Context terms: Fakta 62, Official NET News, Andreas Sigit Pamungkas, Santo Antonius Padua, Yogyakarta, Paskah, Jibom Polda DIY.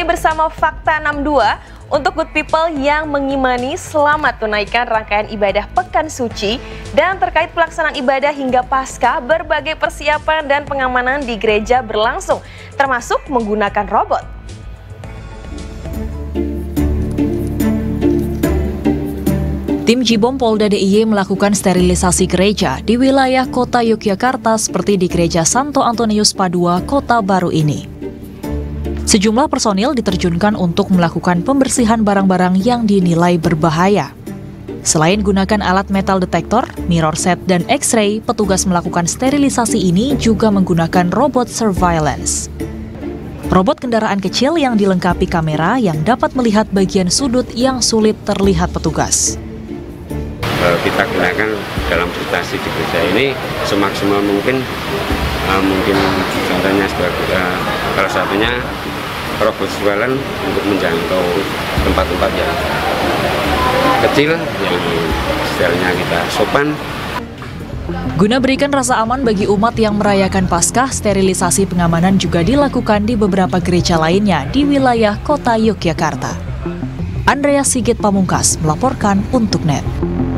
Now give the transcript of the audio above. kembali bersama Fakta 62 untuk good people yang mengimani. Selamat tunaikan rangkaian ibadah Pekan Suci dan terkait pelaksanaan ibadah hingga Paskah, berbagai persiapan dan pengamanan di gereja berlangsung, termasuk menggunakan robot. Tim Jibom Polda DIY melakukan sterilisasi gereja di wilayah kota Yogyakarta seperti di gereja Santo Antonius Padua, Kota Baru ini. Sejumlah personil diterjunkan untuk melakukan pembersihan barang-barang yang dinilai berbahaya. Selain gunakan alat metal detektor, mirror set, dan X-ray, petugas melakukan sterilisasi ini juga menggunakan robot surveillance. Robot kendaraan kecil yang dilengkapi kamera yang dapat melihat bagian sudut yang sulit terlihat petugas. Kita gunakan dalam prestasi di gereja ini semaksimal mungkin, mungkin contohnya salah satunya robot surveillance untuk menjangkau tempat-tempat yang kecil yang setelahnya kita sopan. Guna berikan rasa aman bagi umat yang merayakan Paskah, sterilisasi pengamanan juga dilakukan di beberapa gereja lainnya di wilayah kota Yogyakarta. Andreas Sigit Pamungkas melaporkan untuk NET.